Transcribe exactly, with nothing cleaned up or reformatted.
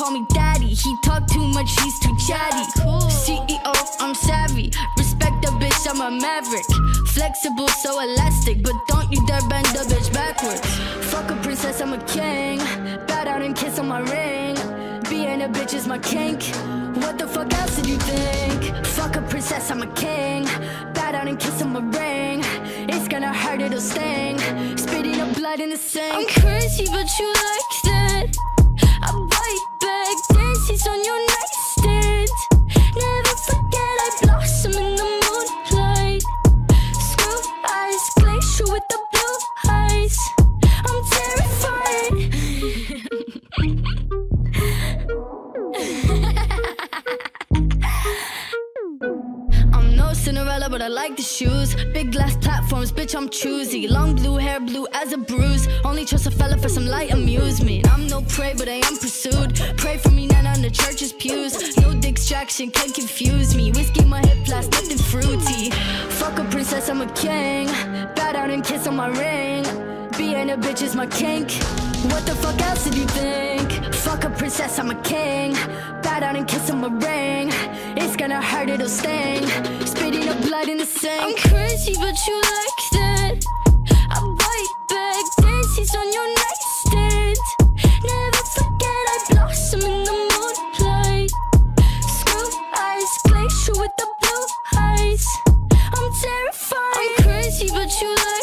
call me daddy. He talk too much, he's too chatty. C E O, I'm savvy. Respect the bitch, I'm a maverick. Flexible, so elastic, but don't you dare bend the bitch backwards. Fuck a princess, I'm a king. Bow down and kiss on my ring. Being a bitch is my kink. What the fuck else did you think? Fuck a princess, I'm a king. Bow down and kiss on my ring. It's gonna hurt, it'll sting. Spitting up blood in the sink. I'm crazy, but you like that. I bite back, daisies on your nightstand. Never forget I blossom in the moonlight. Screw eyes, glacier with the blue eyes. I'm terrified. I'm no Cinderella, but I like the shoes. Big glass platforms, bitch, I'm choosy. Long blue hair, blue as a bruise. Only trust a fella for some light amusement. I'm no prey, but I am pursued. Pray for me, not on the church's pews. No distraction can confuse me. Whiskey my hip, plus nothing fruity. Fuck a princess, I'm a king. Bow down and kiss on my ring. Being a bitch is my kink. What the fuck else did you think? Fuck a princess, I'm a king. Bow down and kiss on my ring. It's gonna hurt, it'll sting. Spitting up blood in the sink. I'm crazy, but you like that. I bite back, daisies on your nightstand. Never forget I blossom in the moonlight. Screw eyes, glacier with the blue eyes. I'm terrified. I'm crazy, but you like